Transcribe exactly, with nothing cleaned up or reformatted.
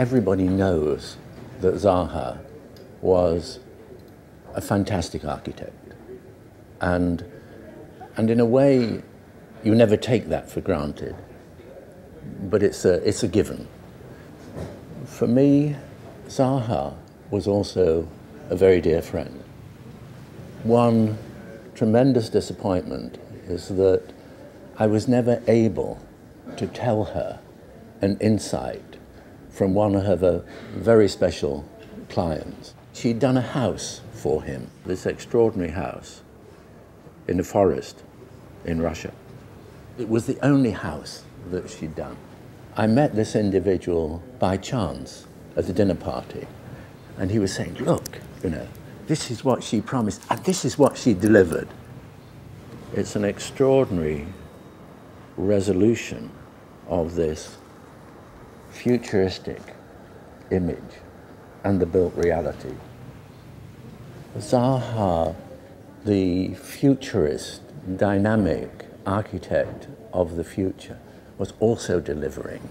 everybody knows that Zaha was a fantastic architect. And, and in a way, you never take that for granted, but it's a, it's a given. For me, Zaha was also a very dear friend. One tremendous disappointment is that I was never able to tell her an insight from one of her very special clients. She'd done a house for him, this extraordinary house in the forest in Russia. It was the only house that she'd done. I met this individual by chance at a dinner party, and he was saying, look, you know, this is what she promised, and this is what she delivered. It's an extraordinary resolution of this futuristic image and the built reality. Zaha, the futurist, dynamic architect of the future, was also delivering.